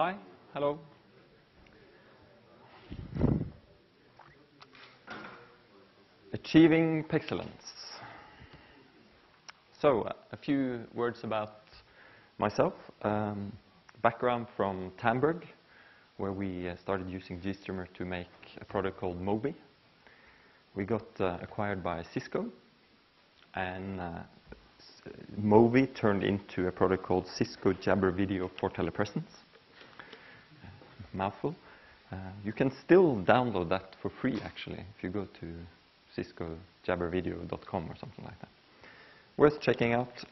Hi, hello. Achieving Pexcellence. So, a few words about myself. Background from Tandberg, where we started using GStreamer to make a product called Mobi. We got acquired by Cisco, and Mobi turned into a product called Cisco Jabber Video for Telepresence. Mouthful. You can still download that for free, actually, if you go to ciscojabbervideo.com or something like that. Worth checking out.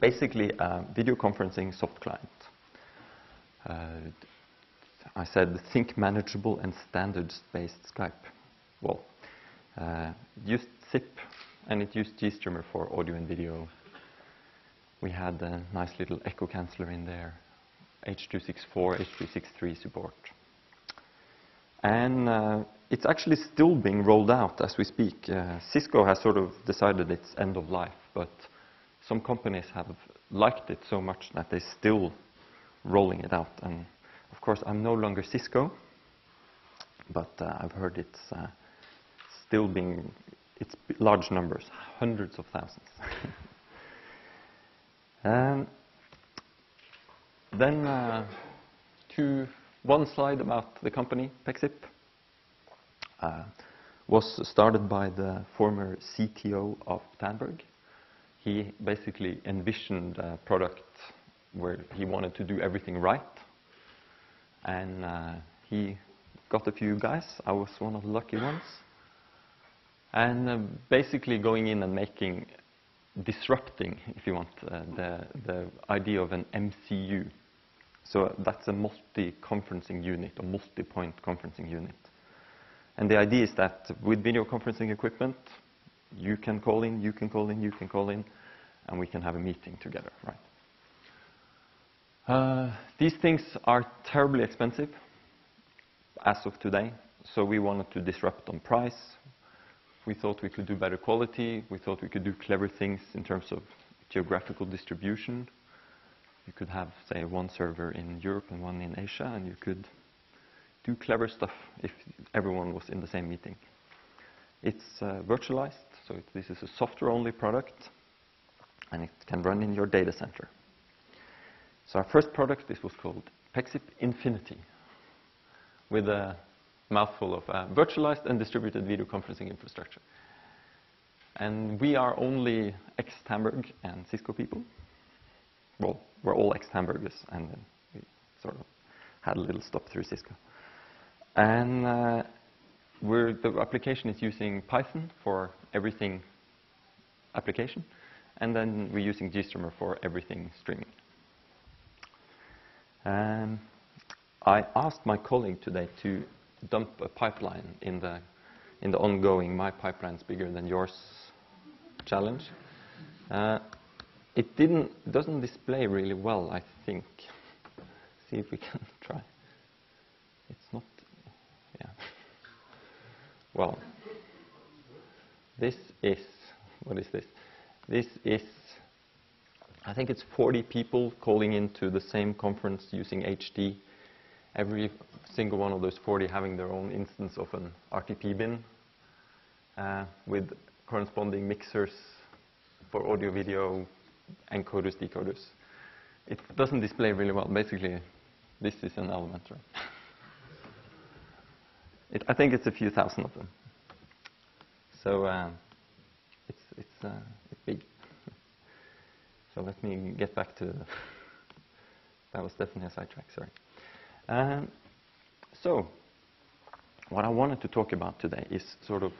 Basically, a video conferencing soft client. I said, think manageable and standards-based Skype. Well, used SIP, and it used GStreamer for audio and video. We had a nice little echo canceller in there, H.264, H.263 support. And it's actually still being rolled out as we speak. Cisco has sort of decided it's end of life, but some companies have liked it so much that they're still rolling it out. And of course, I'm no longer Cisco, but I've heard it's still being, it's large numbers, hundreds of thousands. Then one slide about the company, Pexip. Was started by the former CTO of Tandberg. He basically envisioned a product where he wanted to do everything right. And he got a few guys. I was one of the lucky ones. And basically going in and making, disrupting, if you want, the idea of an MCU. So that's a multi-conferencing unit, a multi-point conferencing unit. And the idea is that with video conferencing equipment, you can call in, you can call in, you can call in, and we can have a meeting together, right? These things are terribly expensive as of today, so we wanted to disrupt on price. We thought we could do better quality. We thought we could do clever things in terms of geographical distribution. You could have, say, one server in Europe and one in Asia, and you could do clever stuff if everyone was in the same meeting. It's virtualized, so this is a software-only product, and it can run in your data center. So our first product, this was called Pexip Infinity, with a mouthful of virtualized and distributed video conferencing infrastructure. And we are only ex-Tandberg and Cisco people. Well, we're all ex-Tandbergers, and then we sort of had a little stop through Cisco. And the application is using Python for everything application, and then we're using GStreamer for everything streaming. I asked my colleague today to dump a pipeline in the ongoing "My Pipeline's Bigger Than Yours" challenge. It doesn't display really well, I think. See if we can try. It's not. Yeah. Well, this is, what is this? This is, I think it's 40 people calling into the same conference using HD. Every single one of those 40 having their own instance of an RTP bin with corresponding mixers for audio, video, encoders, decoders. It doesn't display really well. Basically, this is an elementary. I think it's a few thousand of them. So it's big. So let me get back to that was definitely a sidetrack, sorry. So what I wanted to talk about today is sort of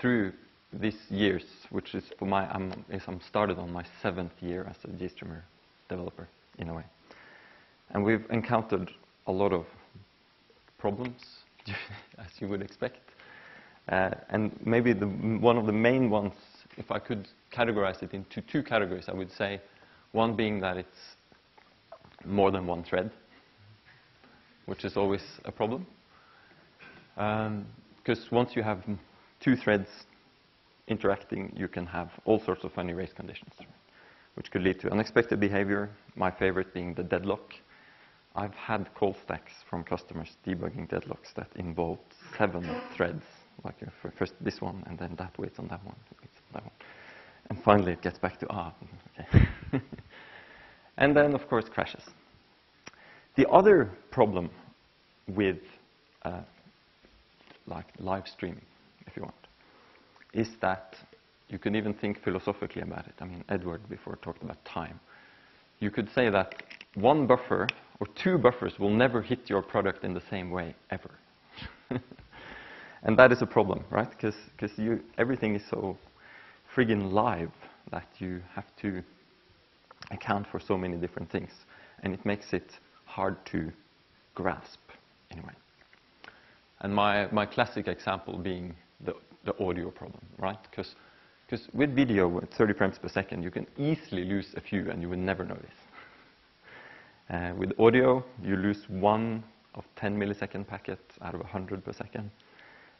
through these years, which is for my, I'm started on my 7th year as a GStreamer developer in a way. And we've encountered a lot of problems, as you would expect. And maybe one of the main ones, if I could categorize it into two categories, I would say one being that it's more than one thread, which is always a problem. Because once you have two threads interacting, you can have all sorts of funny race conditions, which could lead to unexpected behavior, my favorite being the deadlock, I've had call stacks from customers debugging deadlocks that involved 7 threads, like first this one, and then that waits on that one, waits on that one. And finally it gets back to, okay. And then, of course, crashes. The other problem with like live streaming, if you want, is that you can even think philosophically about it. I mean, Edward before talked about time. You could say that one buffer or two buffers will never hit your product in the same way ever. And that is a problem, right? Because everything is so friggin' live that you have to account for so many different things, and it makes it hard to grasp anyway. And my classic example being the audio problem, right? Because with video, with 30 frames per second, you can easily lose a few and you will never notice. With audio, you lose 1 of 10 millisecond packets out of 100 per second,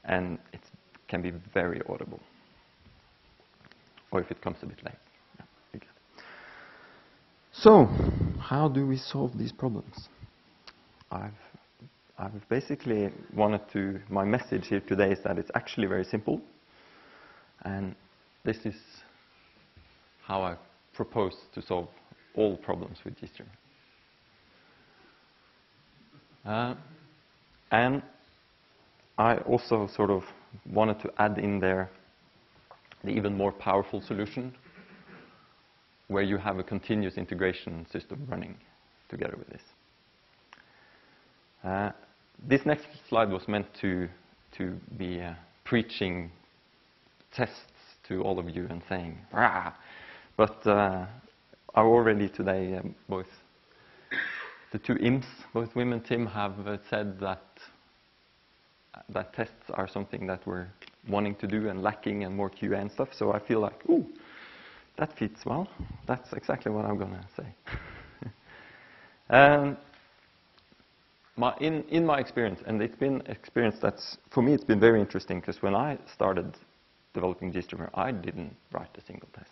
and it can be very audible. Or if it comes a bit late. Yeah, you get it. So, how do we solve these problems? I've basically wanted to, my message here today is that it's actually very simple, and this is how I propose to solve all problems with GStreamer. And I also sort of wanted to add in there the even more powerful solution where you have a continuous integration system running together with this. This next slide was meant to be preaching tests to all of you and saying, rah! But are already today both the two imps, both Wim and Tim, have said that tests are something that we're wanting to do and lacking, and more QA and stuff. So I feel like, ooh, that fits well. That's exactly what I'm gonna say. In my experience, and it's been experience that's, for me, it's been very interesting, because when I started developing GStreamer, I didn't write a single test.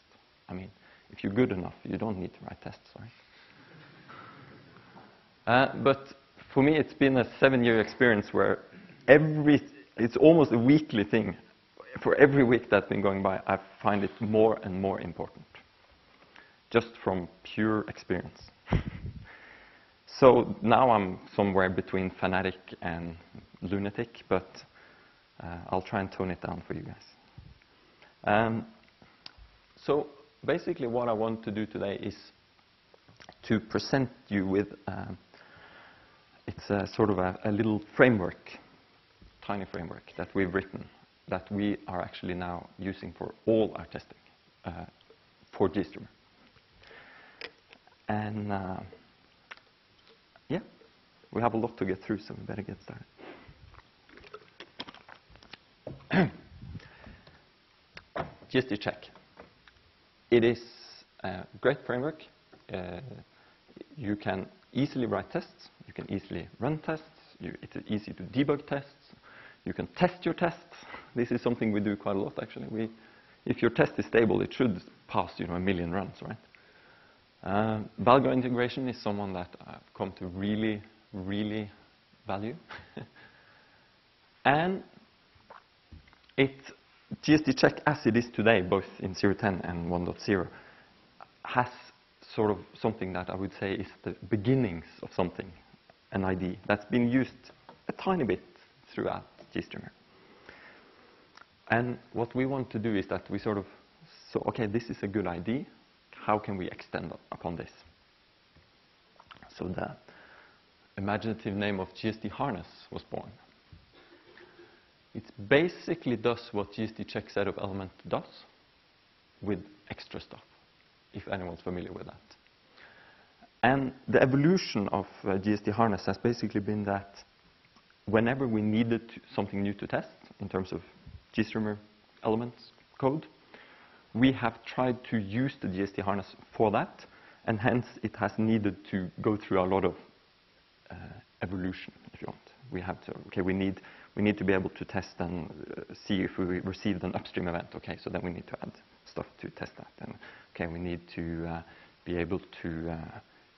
I mean, if you're good enough, you don't need to write tests, right? But for me, it's been a 7-year experience where it's almost a weekly thing. For every week that's been going by, I find it more and more important, just from pure experience. So now I'm somewhere between fanatic and lunatic, but I'll try and tone it down for you guys. So basically what I want to do today is to present you with it's a sort of a little framework, tiny framework that we've written, that we are actually now using for all our testing for GStreamer. And yeah, we have a lot to get through, so we better get started. GST Check. It is a great framework. You can easily write tests, you can easily run tests, it's easy to debug tests, you can test your tests. This is something we do quite a lot, actually. If your test is stable, it should pass, you know, 1 million runs, right? Valgrind integration is someone that I've come to really, really value. And GST Check, as it is today, both in 0.10 and 1.0, has sort of something that I would say is the beginnings of something, an ID that's been used a tiny bit throughout GStreamer. And what we want to do is that we sort of, so okay, this is a good ID, how can we extend upon this? So the imaginative name of GST Harness was born. It basically does what GST Check setup element does, with extra stuff, if anyone's familiar with that. And the evolution of GST Harness has basically been that whenever we needed something new to test, in terms of GStreamer elements code, we have tried to use the GST Harness for that, and hence it has needed to go through a lot of evolution, if you want. We have to, okay, we need to be able to test and see if we received an upstream event, okay, so then we need to add stuff to test that, and okay, we need to be able to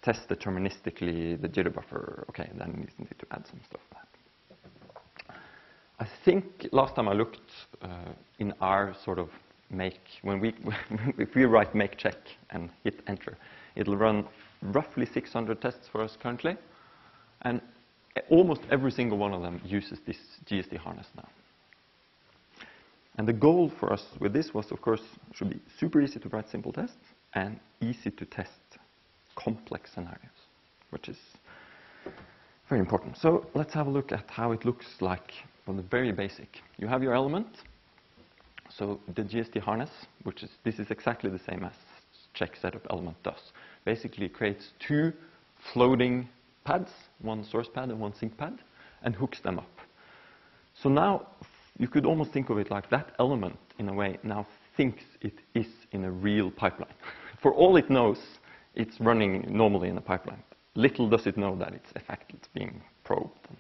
test deterministically the jitter buffer, okay, then we need to add some stuff back. I think last time I looked in our sort of make, when we if we write make check and hit enter, it'll run roughly 600 tests for us currently, and almost every single one of them uses this GST harness now. And the goal for us with this was, of course, it should be super easy to write simple tests and easy to test complex scenarios, which is very important. So let's have a look at how it looks like from the very basic. You have your element, so the GST harness, which is, this is exactly the same as check setup element does. Basically it creates two floating pads, one source pad and one sync pad, and hooks them up. So now you could almost think of it like that element, in a way, now thinks it is in a real pipeline. For all it knows, it's running normally in a pipeline. Little does it know that it's affected, it's being probed and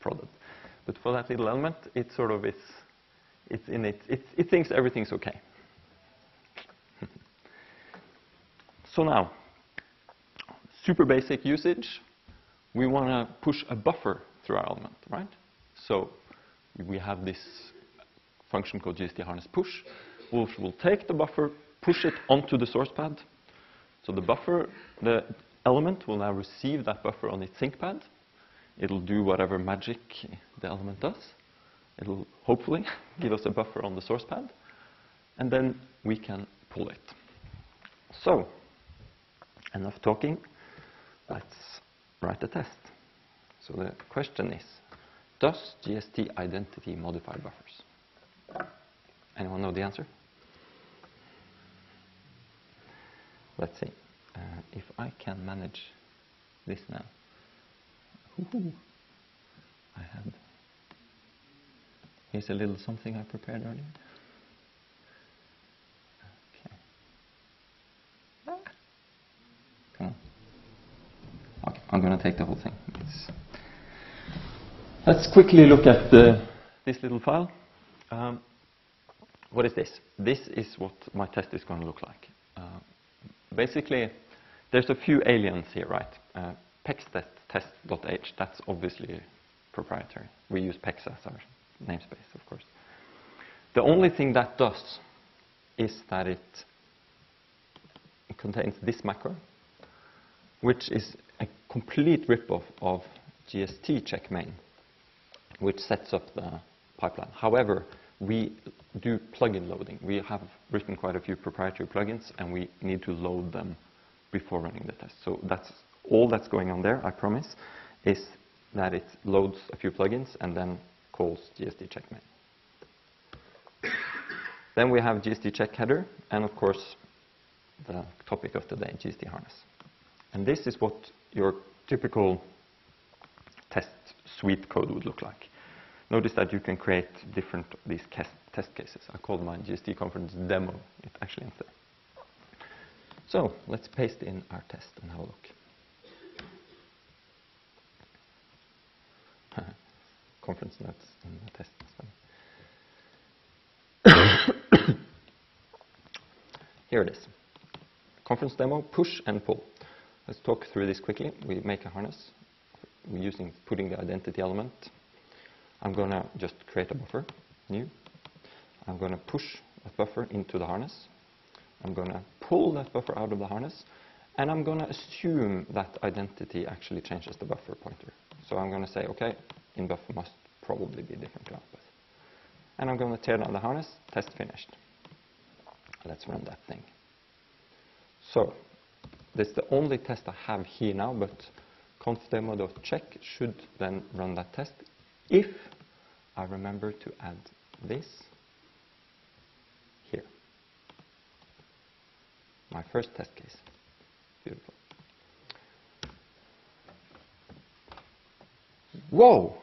prodded. But for that little element, it sort of is, it thinks everything's okay. So now, super basic usage. We want to push a buffer through our element, right? So we have this function called GST harness push, which will take the buffer, push it onto the source pad. So the buffer, the element will now receive that buffer on its sync pad. It'll do whatever magic the element does. It'll hopefully give us a buffer on the source pad, and then we can pull it. So enough talking, let's write a test. So the question is, does GST identity modify buffers? Anyone know the answer? Let's see, if I can manage this now. Ooh, I had, here's a little something I prepared earlier. Okay. Come on. Okay, I'm going to take the whole thing. Let's quickly look at this little file. What is this? This is what my test is going to look like. Basically, there's a few aliens here, right? Pextest test.h, that's obviously proprietary. We use Pex as our namespace, of course. The only thing that does is that it contains this macro, which is a complete ripoff of GST check main, which sets up the pipeline. However, we do plugin loading. We have written quite a few proprietary plugins, and we need to load them before running the test. So that's all that's going on there, I promise, is that it loads a few plugins and then calls GST check main. Then we have GST check header, and of course, the topic of the day, GST harness. And this is what your typical test suite code would look like. Notice that you can create different these test cases. I called mine GST conference demo, it actually ends there. So let's paste in our test and have a look. Conference notes in the test. Here it is. Conference demo, push and pull. Let's talk through this quickly. We make a harness. We're using putting the identity element. I'm going to just create a buffer, new. I'm going to push that buffer into the harness. I'm going to pull that buffer out of the harness. And I'm going to assume that identity actually changes the buffer pointer. So I'm going to say, OK, in buffer must probably be different to output. And I'm going to tear down the harness, test finished. Let's run that thing. So that's the only test I have here now, but conf.demo.check should then run that test. If I remember to add this here, my first test case, beautiful. Whoa,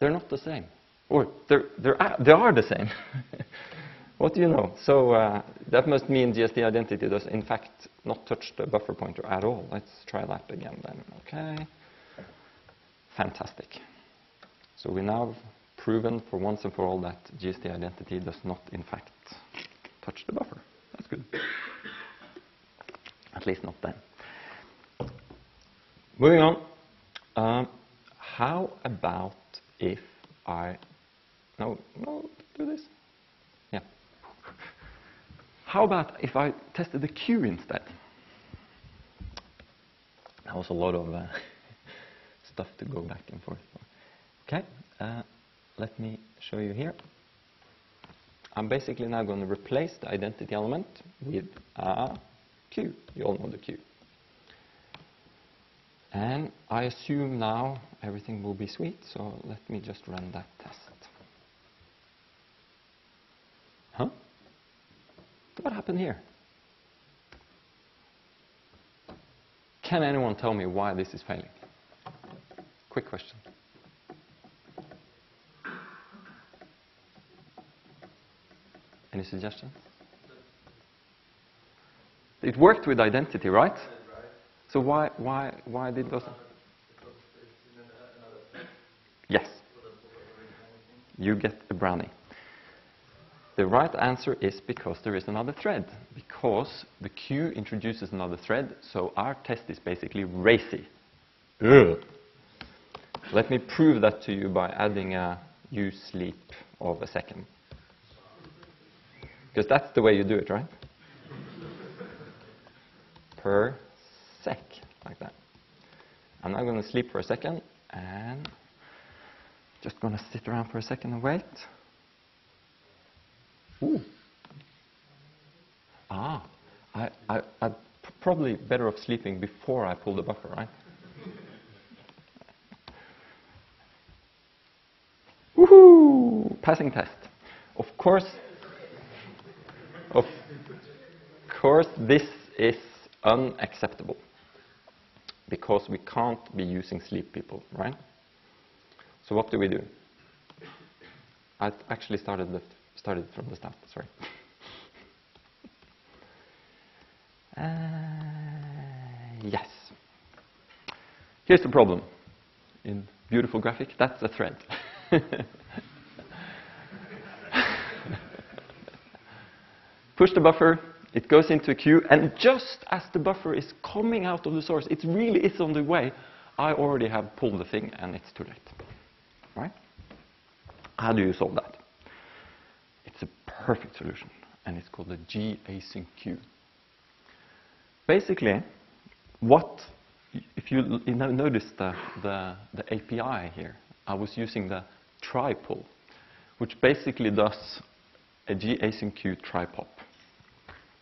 they're not the same, or they are the same. What do you know? So that must mean GST identity does in fact not touch the buffer pointer at all. Let's try that again then, okay. Fantastic. So we now have proven for once and for all that GST identity does not in fact touch the buffer. That's good. At least not then. Moving on. How about if I... No, do this. Yeah. How about if I tested the queue instead? That was a lot of stuff to go back and forth. Okay, let me show you here. I'm basically now going to replace the identity element with a queue. You all know the queue. And I assume now everything will be sweet, so let me just run that test. Huh? What happened here? Can anyone tell me why this is failing? Quick question. Any suggestions? It worked with identity, right? So why did those? Yes. You get a brownie. The right answer is because there is another thread. Because the queue introduces another thread, so our test is basically racy. Ugh. Let me prove that to you by adding a use leap of a second. Because that's the way you do it, right? Per sec, like that. I'm now going to sleep for a second and just going to sit around for a second and wait. Ooh. Ah, I'm probably better off sleeping before I pull the buffer, right? Woohoo! Passing test. Of course, this is unacceptable because we can't be using sleep people, right? So what do we do? I actually started from the start, sorry. Yes. Here's the problem. In beautiful graphic, that's a thread. Push the buffer, it goes into a queue, and just as the buffer is coming out of the source, it really is on the way, I already have pulled the thing and it's too late. Right? How do you solve that? Perfect solution, and it's called the GAsyncQueue. Basically, if you notice the API here, I was using the try pull, which basically does a GAsyncQueue try pop,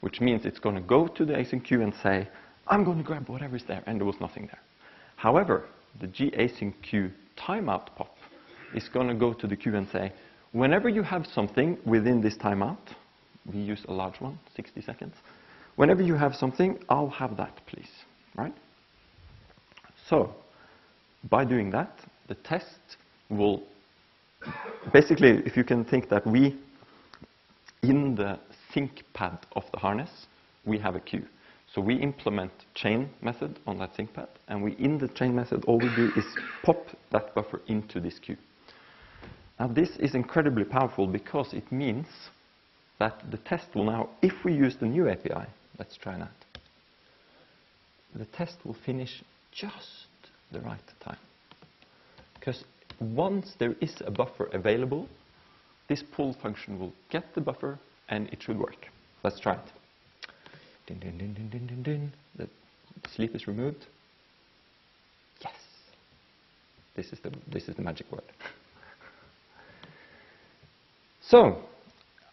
which means it's going to go to the async queue and say, I'm going to grab whatever's there, and there was nothing there. However, the GAsyncQueue timeout pop is going to go to the queue and say, whenever you have something within this timeout, we use a large one, 60 seconds. Whenever you have something, I'll have that, please. Right? So, by doing that, the test will... Basically, if you can think that we, in the sync pad of the harness, we have a queue. So we implement chain method on that sync pad, and we, in the chain method, all we do is pop that buffer into this queue. Now this is incredibly powerful because it means that the test will now, if we use the new API, let's try that, the test will finish just the right time. Because once there is a buffer available, this pull function will get the buffer and it should work. Let's try it. Dun, dun, dun, dun, dun, dun, dun. The sleep is removed. Yes. This is the magic word. So,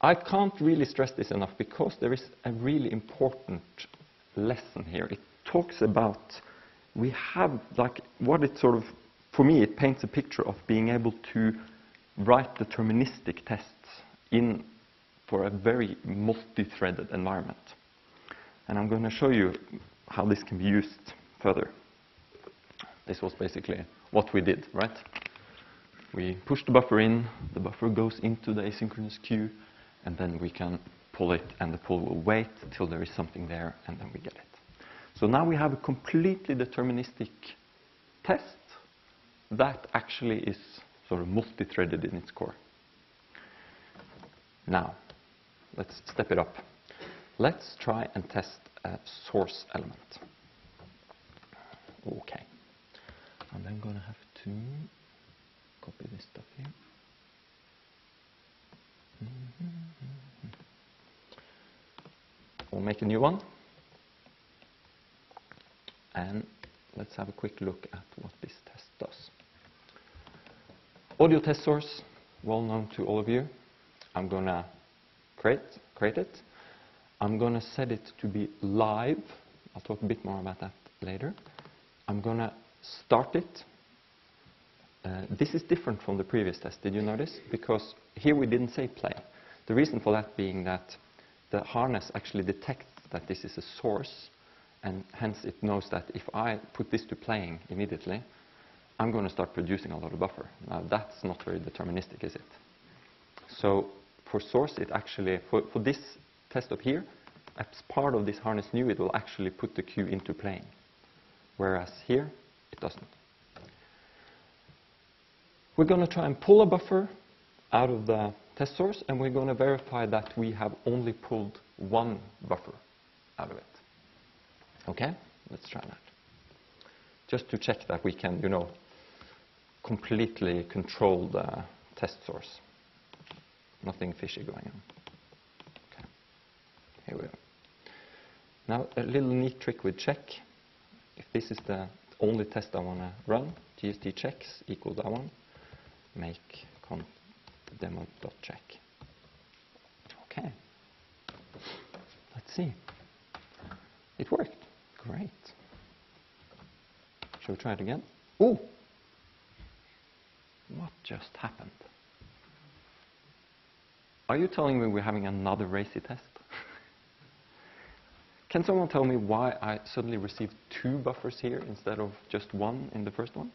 I can't really stress this enough because there is a really important lesson here. It talks about, we have, like, what it sort of, for me, it paints a picture of being able to write deterministic tests in for a very multi-threaded environment. And I'm going to show you how this can be used further. This was basically what we did, right? We push the buffer in, the buffer goes into the asynchronous queue, and then we can pull it, and the pull will wait till there is something there, and then we get it. So now we have a completely deterministic test that actually is sort of multi-threaded in its core. Now, let's step it up. Let's try and test a source element. Okay, I'm gonna have to copy this stuff here. We'll make a new one, and let's have a quick look at what this test does. Audio test source, well known to all of you. I'm gonna create it. I'm gonna set it to be live. I'll talk a bit more about that later. I'm gonna start it. This is different from the previous test, did you notice? Because here we didn't say play. The reason for that being that the harness actually detects that this is a source, and hence it knows that if I put this to playing immediately, I'm going to start producing a lot of buffer. Now that's not very deterministic, is it? So for source, it actually, for this test up here, as part of this harness new, it will actually put the queue into playing, whereas here it doesn't. We're going to try and pull a buffer out of the test source, and we're going to verify that we have only pulled one buffer out of it. Okay, let's try that. Just to check that we can, you know, completely control the test source. Nothing fishy going on. Okay, here we are. Now a little neat trick with check. If this is the only test I want to run, GST checks equal that one. Make demo.check. Okay. Let's see. It worked. Great. Shall we try it again? Oh! What just happened? Are you telling me we're having another racy test? Can someone tell me why I suddenly received two buffers here instead of just one in the first one?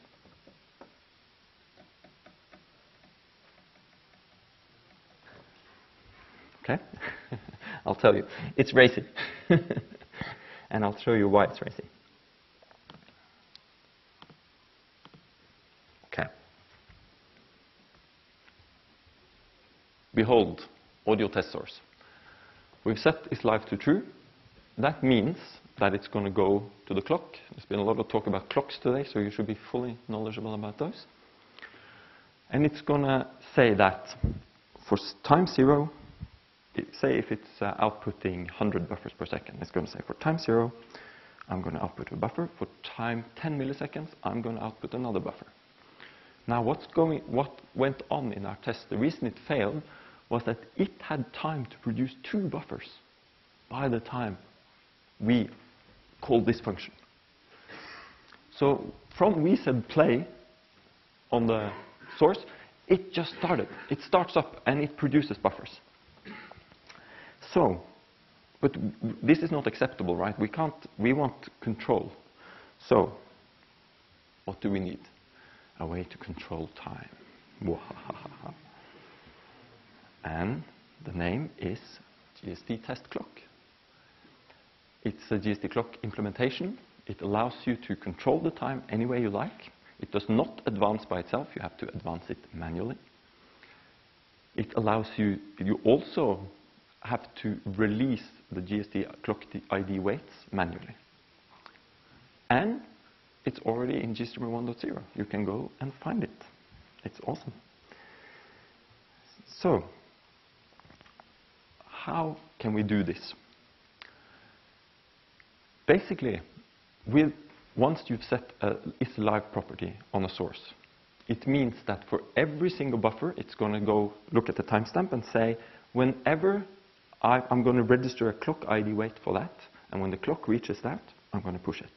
Okay, I'll tell you. It's racy. And I'll show you why it's racy. Okay. Behold, audio test source. We've set is live to true. That means that it's going to go to the clock. There's been a lot of talk about clocks today, so you should be fully knowledgeable about those. And it's going to say that for time zero, say if it's outputting 100 buffers per second, it's going to say for time zero, I'm going to output a buffer. For time 10 milliseconds, I'm going to output another buffer. Now what went on in our test, the reason it failed was that it had time to produce two buffers by the time we called this function. So from we said play on the source, it just started. It starts up and it produces buffers. So, but this is not acceptable, right? We can't, we want control. So, what do we need? A way to control time. And the name is GST test clock. It's a GST clock implementation. It allows you to control the time any way you like. It does not advance by itself. You have to advance it manually. It allows you, you also have to release the GST clock ID weights manually. And it's already in GStreamer 1.0. You can go and find it. It's awesome. So, how can we do this? Basically, once you've set a isLive property on a source, it means that for every single buffer, it's going to go look at the timestamp and say, whenever I'm going to register a clock ID weight for that, and when the clock reaches that, I'm going to push it.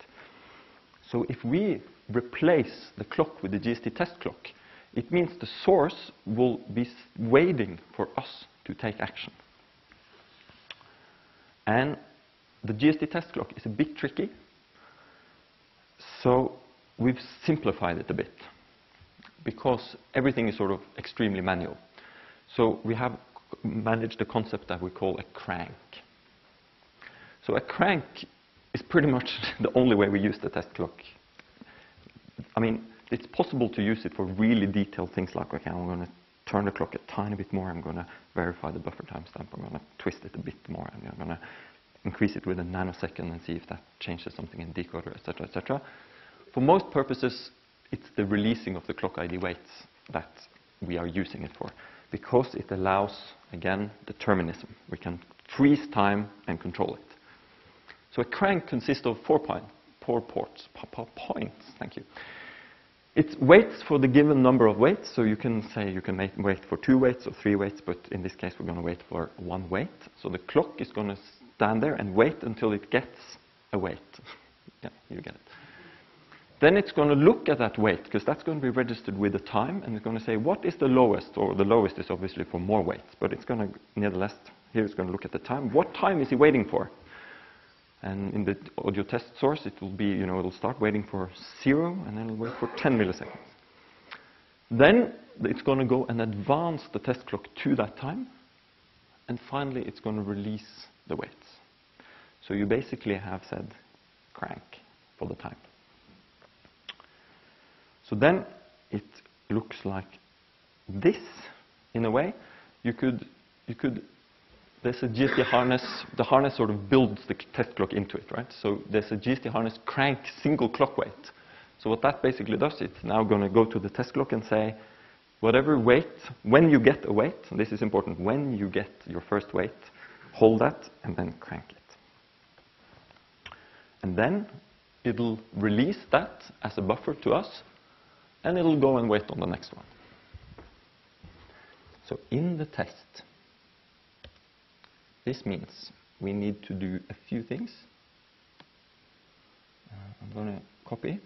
So if we replace the clock with the GST test clock, it means the source will be waiting for us to take action. And the GST test clock is a bit tricky, so we've simplified it a bit, because everything is sort of extremely manual. So we have manage the concept that we call a crank. So a crank is pretty much the only way we use the test clock. I mean, it's possible to use it for really detailed things like, okay, I'm going to turn the clock a tiny bit more, I'm going to verify the buffer timestamp, I'm going to twist it a bit more, and I'm going to increase it with a nanosecond and see if that changes something in decoder, etc., etc. For most purposes, it's the releasing of the clock ID weights that we are using it for, because it allows, again, determinism. We can freeze time and control it. So a crank consists of four points. Thank you. It waits for the given number of weights, so you can say you can wait for 2 weights or 3 weights, but in this case we're going to wait for 1 weight. So the clock is going to stand there and wait until it gets a weight. Yeah, you get it. Then it's going to look at that weight, because that's going to be registered with the time, and it's going to say what is the lowest, or the lowest is obviously for more weights, but it's going to, nevertheless, here it's going to look at the time. What time is he waiting for? And in the audio test source, it will be, you know, it'll start waiting for 0, and then it'll wait for 10 milliseconds. Then it's going to go and advance the test clock to that time, and finally it's going to release the weights. So you basically have said crank for the time. So then it looks like this, in a way. There's a GST harness. The harness sort of builds the test clock into it, right? So there's a GST harness crank single clock weight. So what that basically does, it's now going to go to the test clock and say, whatever weight, when you get a weight, and this is important, when you get your first weight, hold that and then crank it. And then it'll release that as a buffer to us, and it'll go and wait on the next one. So in the test, this means we need to do a few things. I'm going to copy.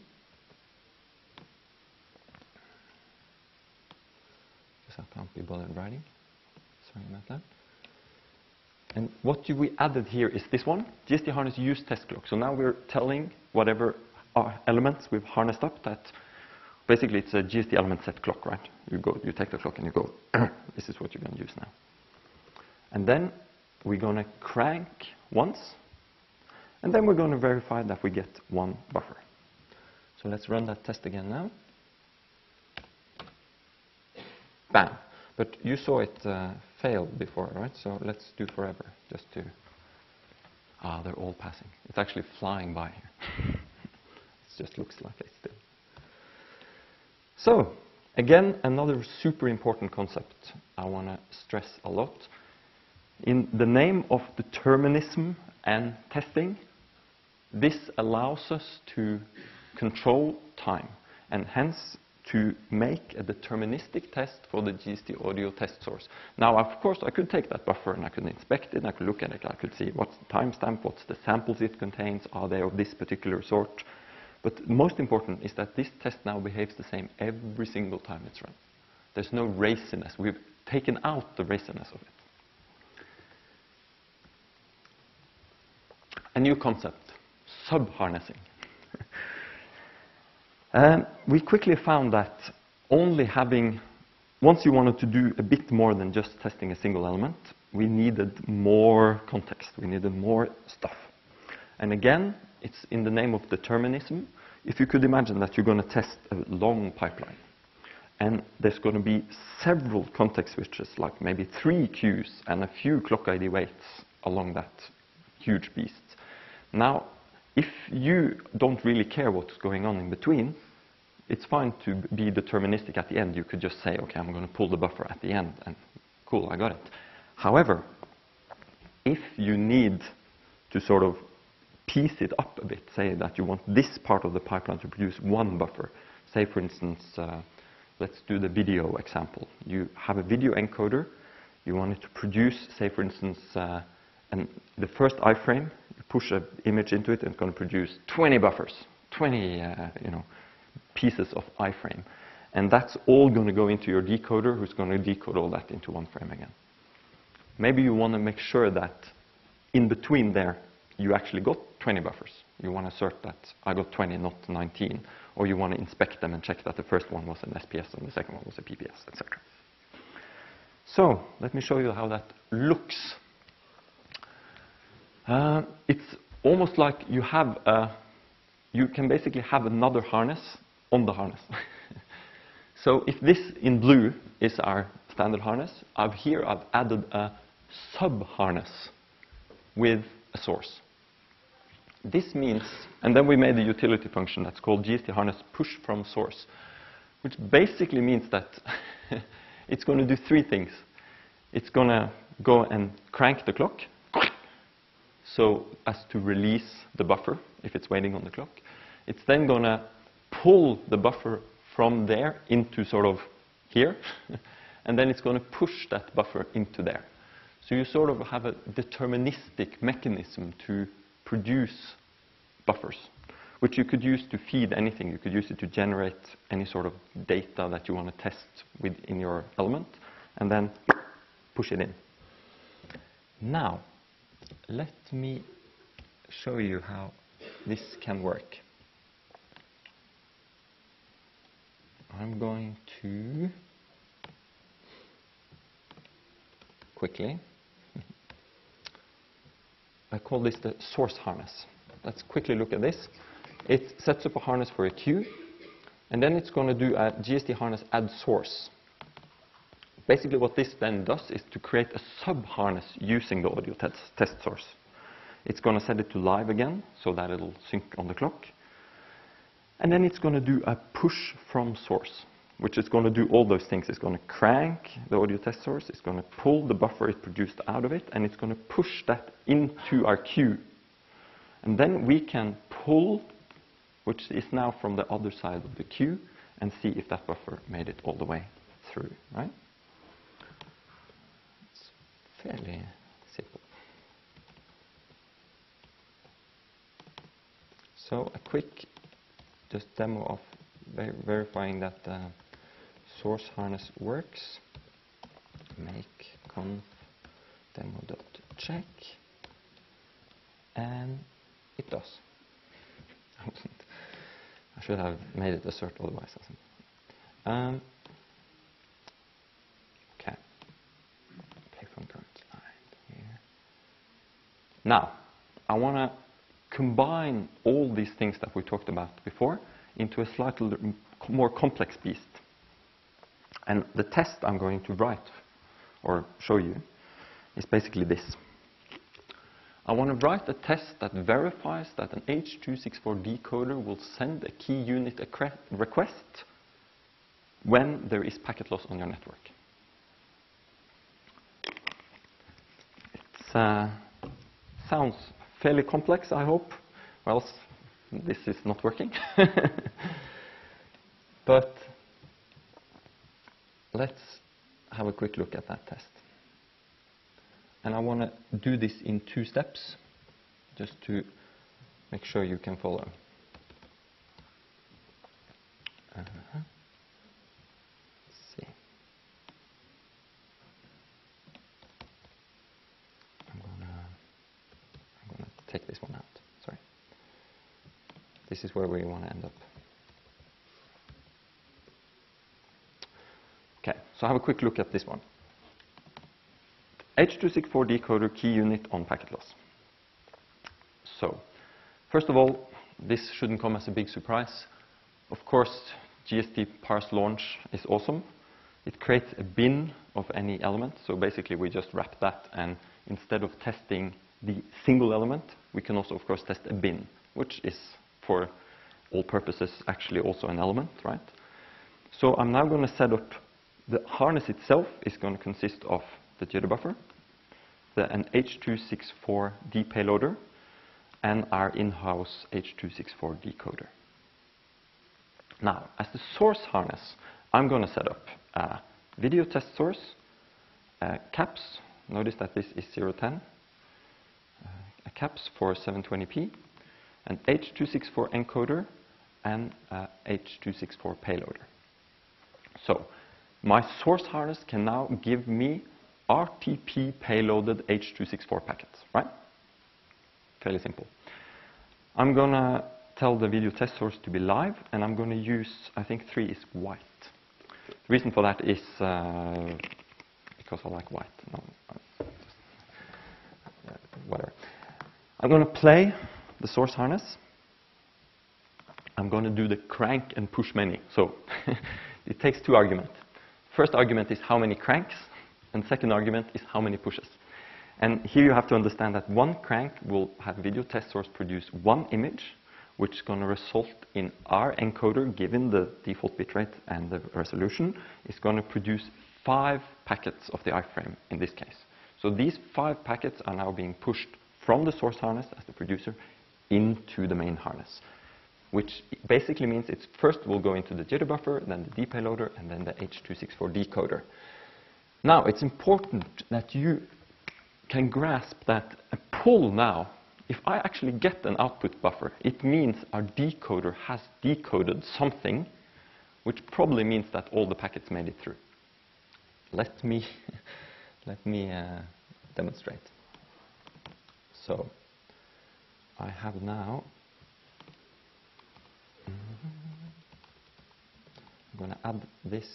Because I can't be bothered writing. Sorry about that. And what we added here is this one, GST harness use test clock. So now we're telling whatever elements we've harnessed up that basically it's a GST element set clock, right? You go, you take the clock and you go, this is what you're going to use now. And then we're going to crank once, and then we're going to verify that we get 1 buffer. So let's run that test again now. Bam. But you saw it fail before, right? So let's do forever, just to... Ah, they're all passing. It's actually flying by here. It just looks like it's still. So, again, another super important concept I want to stress a lot. In the name of determinism and testing, this allows us to control time and hence to make a deterministic test for the GST audio test source. Now, of course, I could take that buffer and I could inspect it, and I could look at it, I could see what's the timestamp, what's the samples it contains, are they of this particular sort. But most important is that this test now behaves the same every single time it's run. There's no raciness. We've taken out the raciness of it. A new concept, sub-harnessing. We quickly found that once you wanted to do a bit more than just testing a single element, we needed more context, we needed more stuff. And again, it's in the name of determinism. If you could imagine that you're going to test a long pipeline, and there's going to be several context switches, like maybe 3 queues and a few clock ID weights along that huge beast. Now, if you don't really care what's going on in between, it's fine to be deterministic at the end. You could just say, okay, I'm going to pull the buffer at the end, and cool, I got it. However, if you need to sort of piece it up a bit, say that you want this part of the pipeline to produce 1 buffer, say for instance, let's do the video example. You have a video encoder, you want it to produce, say for instance, and the first iframe, you push an image into it, and it's going to produce 20 buffers, 20 pieces of iframe. And that's all going to go into your decoder, who's going to decode all that into 1 frame again. Maybe you want to make sure that in between there, you actually got 20 buffers. You want to assert that I got 20, not 19. Or you want to inspect them and check that the first one was an SPS and the second one was a PPS, etc. So let me show you how that looks. It's almost like you have you can basically have another harness on the harness. So if this in blue is our standard harness, I've added a sub-harness with a source. This means, and then we made a utility function that's called GST Harness push from source, which basically means that it's going to do three things. It's going to go and crank the clock so as to release the buffer if it's waiting on the clock. It's then going to pull the buffer from there into sort of here, and then it's going to push that buffer into there. So you sort of have a deterministic mechanism to produce buffers, which you could use to feed anything. You could use it to generate any sort of data that you want to test within your element, and then push it in. Now, let me show you how this can work. I'm going to quickly, I call this the source harness. Let's quickly look at this. It sets up a harness for a queue, and then it's going to do a GST harness add source. Basically what this then does is to create a sub-harness using the audio test source. It's going to set it to live again, so that it'll sync on the clock. And then it's going to do a push from source, which is going to do all those things. It's going to crank the audio test source, it's going to pull the buffer it produced out of it, and it's going to push that into our queue. And then we can pull, which is now from the other side of the queue, and see if that buffer made it all the way through, right? It's fairly simple. So a quick just demo of verifying that source harness works. Make conf demo.check, and it does. I should have made it assert otherwise. Okay. Play from current slide here. Now, I want to combine all these things that we talked about before into a slightly more complex beast. And the test I'm going to write or show you is basically this. I want to write a test that verifies that an H.264 decoder will send a key unit request when there is packet loss on your network. It sounds fairly complex, I hope. Well, this is not working. But let's have a quick look at that test. And I want to do this in two steps, just to make sure you can follow. Let's see. I'm gonna take this one out. Sorry. This is where we want to end up. Okay. So have a quick look at this one. H.264 decoder key unit on packet loss. So, first of all, this shouldn't come as a big surprise. Of course, GST parse launch is awesome. It creates a bin of any element. So basically, we just wrap that, and instead of testing the single element, we can also, of course, test a bin, which is, for all purposes, actually also an element, right? So I'm now going to set up the harness itself is going to consist of the jitter buffer, an H.264 D payloader, and our in-house H.264 decoder. Now, as the source harness, I'm going to set up a video test source, caps, notice that this is 010, a caps for 720p, an H.264 encoder, and a H.264 payloader. So, my source harness can now give me RTP payloaded H.264 packets, right? Fairly simple. I'm going to tell the video test source to be live, and I'm going to use, I think 3 is white. The reason for that is because I like white. No, whatever. I'm going to play the source harness. I'm going to do the crank and push many. So it takes two arguments. First argument is how many cranks. And second argument is how many pushes. And here you have to understand that one crank will have video test source produce one image, which is going to result in our encoder, given the default bitrate and the resolution, is going to produce 5 packets of the iframe in this case. So these 5 packets are now being pushed from the source harness as the producer into the main harness, which basically means it first will go into the jitter buffer, then the depayloader, and then the H.264 decoder. Now, it's important that you can grasp that a pull now, if I actually get an output buffer, it means our decoder has decoded something, which probably means that all the packets made it through. Let me demonstrate. So I have now, I'm going to add this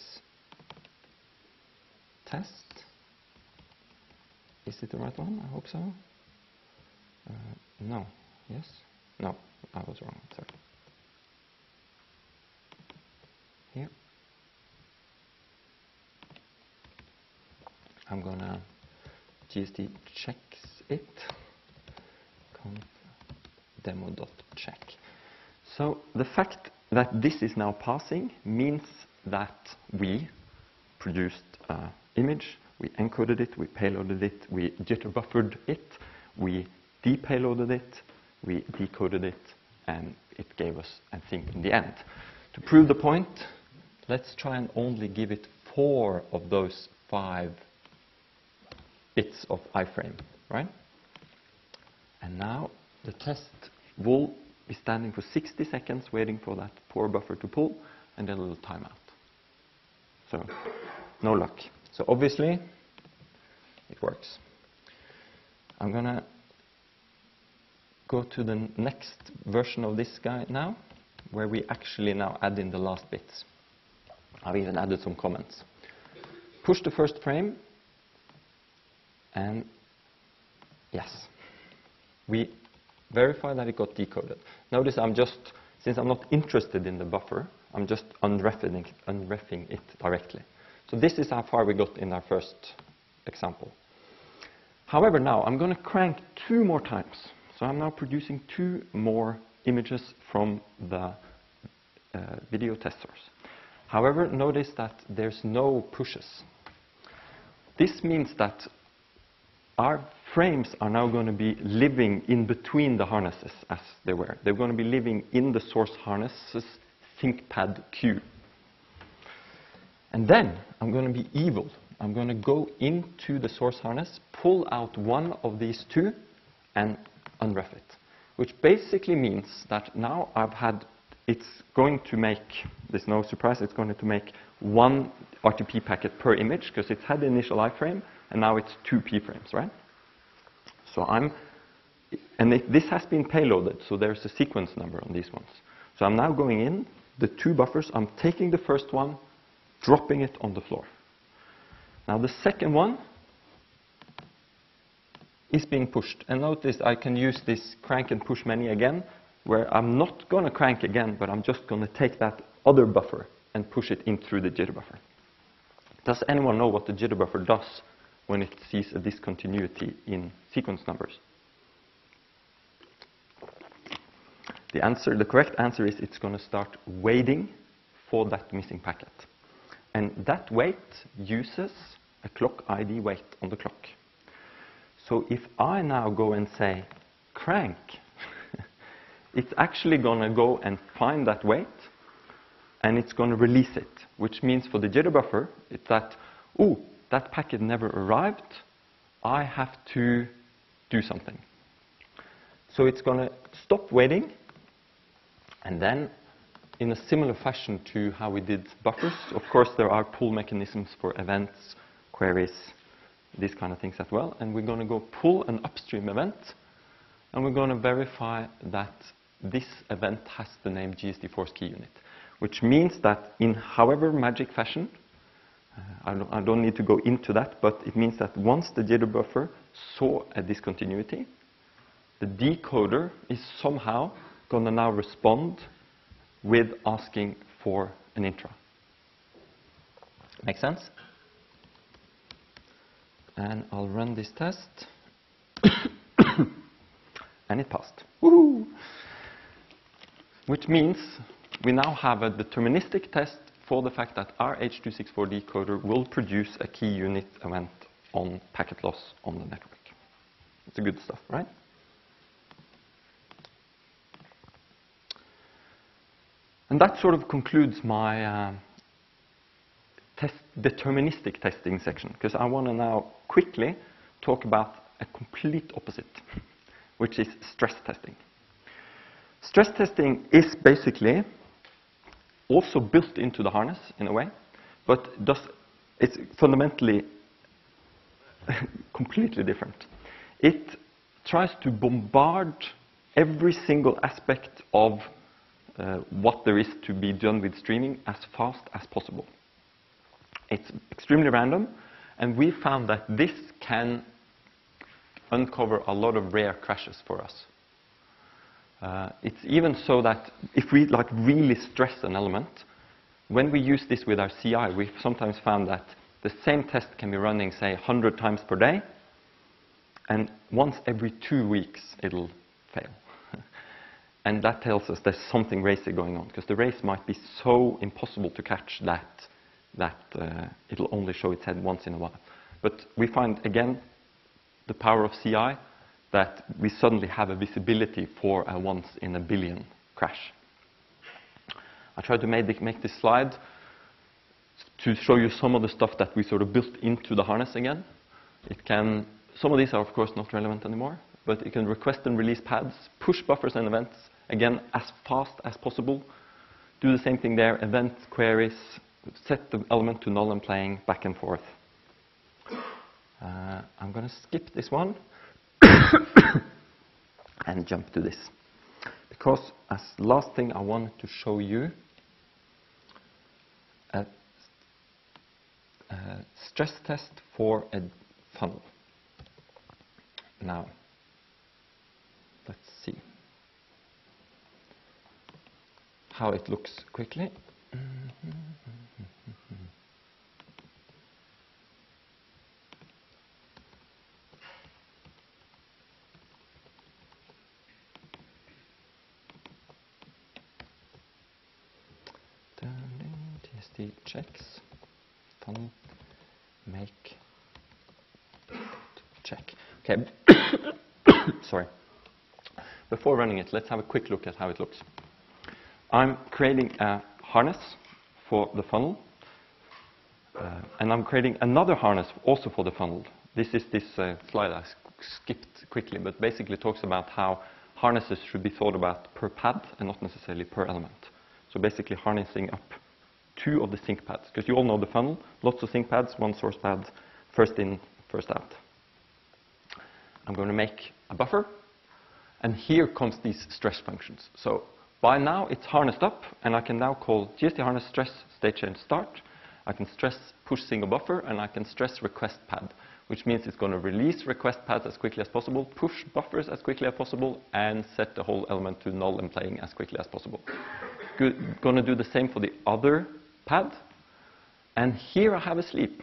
test. Is it the right one? I hope so. No. Yes? No, I was wrong. Sorry. Here. I'm going to GST checks it. Demo.check. So the fact that this is now passing means that we produced an image, we encoded it, we payloaded it, we jitter buffered it, we depayloaded it, we decoded it, and it gave us a thing in the end. To prove the point, let's try and only give it 4 of those 5 bits of iframe, right? And now the test will be standing for 60 seconds waiting for that poor buffer to pull, and then a little timeout. So, no luck. So obviously, it works. I'm going to go to the next version of this guy now, where we actually now add in the last bits. I've even added some comments. Push the first frame, and yes. We verify that it got decoded. Notice I'm just, since I'm not interested in the buffer, I'm just unreffing it directly. So this is how far we got in our first example. However, now I'm going to crank 2 more times. So I'm now producing 2 more images from the video test source. However, notice that there's no pushes. This means that our frames are now going to be living in between the harnesses as they were. They're going to be living in the source harness's ThinkPad queue. And then I'm going to be evil. I'm going to go into the source harness, pull out one of these 2, and unref it. Which basically means that now I've had, it's going to make, there's no surprise, it's going to make 1 RTP packet per image, because it's had the initial iframe, and now it's 2 P frames, right? So this has been payloaded, so there's a sequence number on these ones. So I'm now going in, the 2 buffers, I'm taking the first one, dropping it on the floor. Now the second one is being pushed. And notice I can use this crank and push many again, where I'm not going to crank again, but I'm just going to take that other buffer and push it in through the jitter buffer. Does anyone know what the jitter buffer does when it sees a discontinuity in sequence numbers? The correct answer is it's going to start waiting for that missing packet. And that wait uses a clock ID wait on the clock. So if I now go and say crank, it's actually going to go and find that wait, and it's going to release it, which means for the jitter buffer, it's that, oh, that packet never arrived, I have to do something. So it's going to stop waiting, and then in a similar fashion to how we did buffers, of course there are pull mechanisms for events, queries, these kind of things as well, and we're going to go pull an upstream event, and we're going to verify that this event has the name GST-ForceKeyUnit, which means that in however magic fashion, I don't need to go into that, but it means that once the jitter buffer saw a discontinuity, the decoder is somehow going to now respond with asking for an intra. Make sense? And I'll run this test, And it passed. Woohoo! Which means we now have a deterministic test for the fact that our H.264 decoder will produce a key unit event on packet loss on the network. It's the good stuff, right? And that sort of concludes my deterministic testing section, because I want to now quickly talk about a complete opposite, which is stress testing. Stress testing is basically also built into the harness in a way, but it's fundamentally completely different. It tries to bombard every single aspect of what there is to be done with streaming as fast as possible. It's extremely random, and we found that this can uncover a lot of rare crashes for us. It's even so that if we really stress an element, when we use this with our CI, we've sometimes found that the same test can be running, say, 100 times per day, and once every 2 weeks it'll fail. And that tells us there's something racy going on, because the race might be so impossible to catch that it'll only show its head once in a while. But we find, again, the power of CI, that we suddenly have a visibility for a once in a billion crash. I tried to make this slide to show you some of the stuff that we sort of built into the harness again. Some of these are of course not relevant anymore, but you can request and release paths, push buffers and events, again, as fast as possible. Do the same thing there, event queries, set the element to null and playing, back and forth. I'm going to skip this one and jump to this, because as last thing I wanted to show you a stress test for a funnel. Now, let's see how it looks quickly. GST checks, funnel, make, check. Okay, sorry. Before running it, let's have a quick look at how it looks. I'm creating a harness for the funnel, and I'm creating another harness also for the funnel. This is this slide I skipped quickly, but basically talks about how harnesses should be thought about per pad and not necessarily per element. So basically harnessing up two of the sync pads, because you all know the funnel, lots of sync pads, one source pad, first in, first out. I'm going to make a buffer, and here comes these stress functions. So by now it's harnessed up, and I can now call GST harness stress state change start. I can stress push single buffer, and I can stress request pad, which means it's going to release request pads as quickly as possible, push buffers as quickly as possible, and set the whole element to null and playing as quickly as possible. Going to do the same for the other pad, and here I have a sleep.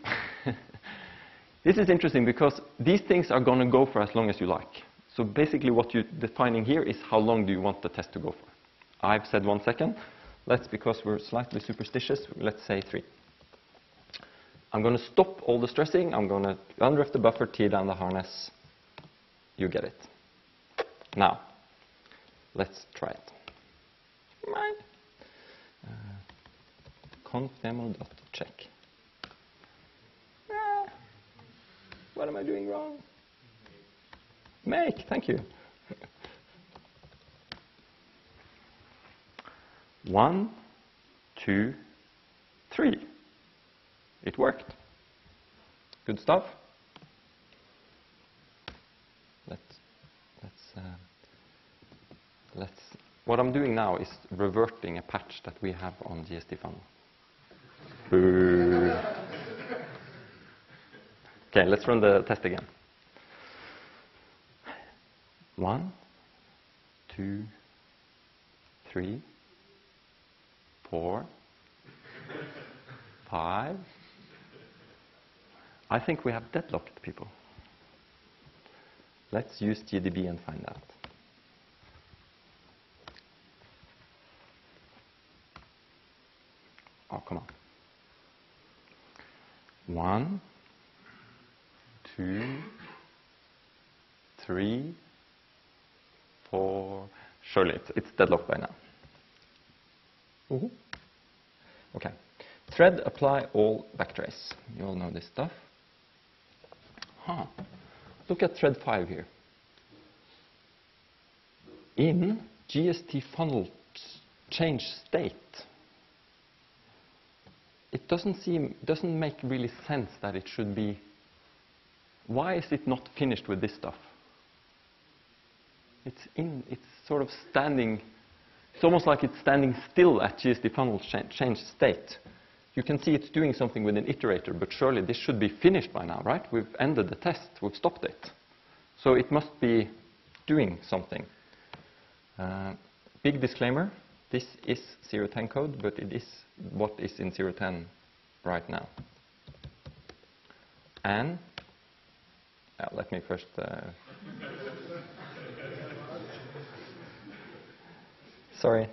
This is interesting because these things are going to go for as long as you like. So basically what you're defining here is how long do you want the test to go for. I've said 1 second. That's because we're slightly superstitious. Let's say 3. I'm going to stop all the stressing. I'm going to unref the buffer, tear down the harness. You get it. Now, let's try it. Right. Confdemo.check. What am I doing wrong? Make, thank you. 1, 2, 3. It worked. Good stuff. What I'm doing now is reverting a patch that we have on GST funnel. Boo. Okay, let's run the test again. 1, 2, 3, 4, 5. I think we have deadlocked people. Let's use GDB and find out. Oh, come on. 1, 2, 3, 4. Surely it's deadlocked by now. Okay. Thread apply all backtrace. You all know this stuff. Huh. Look at thread 5 here. In GST funnel change state, it doesn't make really sense that it should be. Why is it not finished with this stuff? It's sort of standing. It's almost like it's standing still at GST funnel change state. You can see it's doing something with an iterator, but surely this should be finished by now, right? We've ended the test, we've stopped it. So it must be doing something. Big disclaimer, this is 010 code, but it is what is in 010 right now. And let me first... sorry.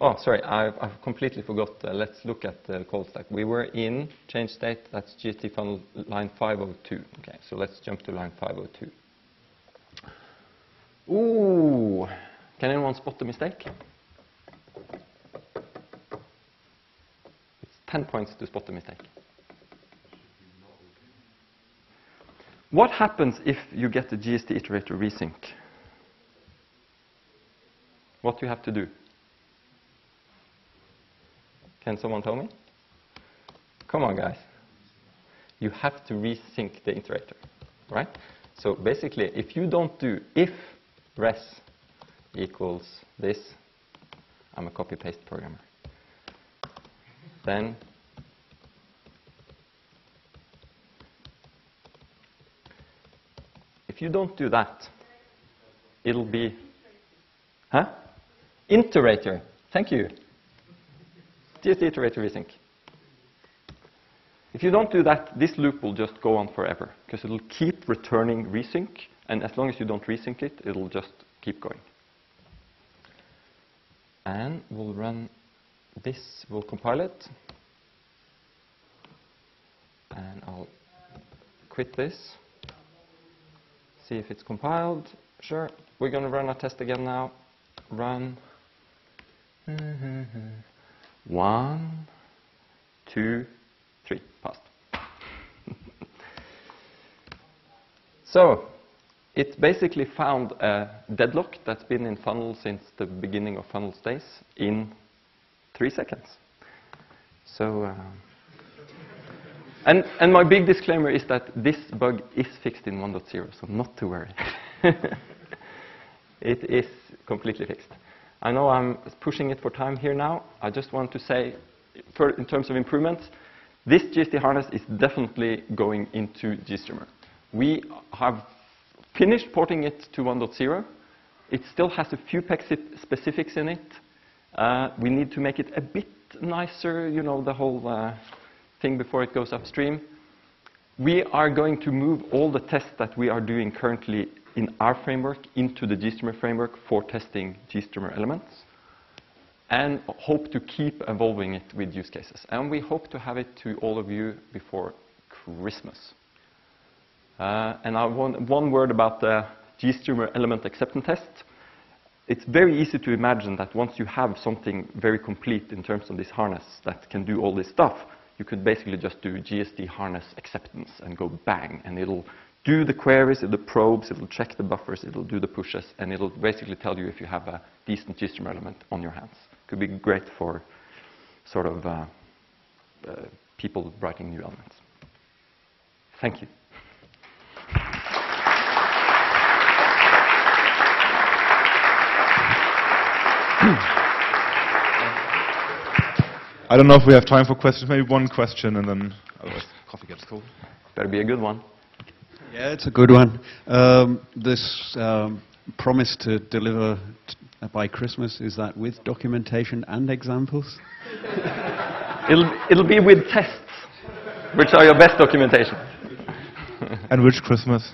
Oh, sorry, I've completely forgot. Let's look at the call stack. We were in change state, that's GST funnel line 502. Okay, so let's jump to line 502. Ooh, can anyone spot the mistake? It's 10 points to spot the mistake. What happens if you get the GST iterator resync? What do you have to do? Can someone tell me? Come on, guys. You have to resync the iterator, right? So basically, if you don't do if res equals this, I'm a copy-paste programmer, then if you don't do that, it'll be, huh? Iterator. Thank you. GST iterator resync. If you don't do that, this loop will just go on forever, because it'll keep returning resync, and as long as you don't resync it, it'll just keep going. And we'll run this, we'll compile it, and I'll quit this, see if it's compiled. Sure, we're going to run our test again now. Run. 1, 2, 3, passed. So it basically found a deadlock that's been in funnel since the beginning of funnel days in 3 seconds. So, and my big disclaimer is that this bug is fixed in 1.0, so not to worry. It is completely fixed. I know I'm pushing it for time here now. I just want to say, in terms of improvements, this GST harness is definitely going into GStreamer. We have finished porting it to 1.0. It still has a few Pexip specifics in it. We need to make it a bit nicer, you know, the whole thing before it goes upstream. We are going to move all the tests that we are doing currently in our framework into the GStreamer framework for testing GStreamer elements, and hope to keep evolving it with use cases. And we hope to have it to all of you before Christmas. And I want one word about the GStreamer element acceptance test. It's very easy to imagine that once you have something very complete in terms of this harness that can do all this stuff, you could basically just do GST harness acceptance and go bang, and it'll do the queries, the probes, it'll check the buffers, it'll do the pushes, and it'll basically tell you if you have a decent GStreamer element on your hands. Could be great for sort of people writing new elements. Thank you. I don't know if we have time for questions. Maybe one question, and then otherwise coffee gets cold. Better be a good one. Yeah, it's a good one. This promise to deliver by Christmas, is that with documentation and examples? It'll be with tests, which are your best documentation. And which Christmas?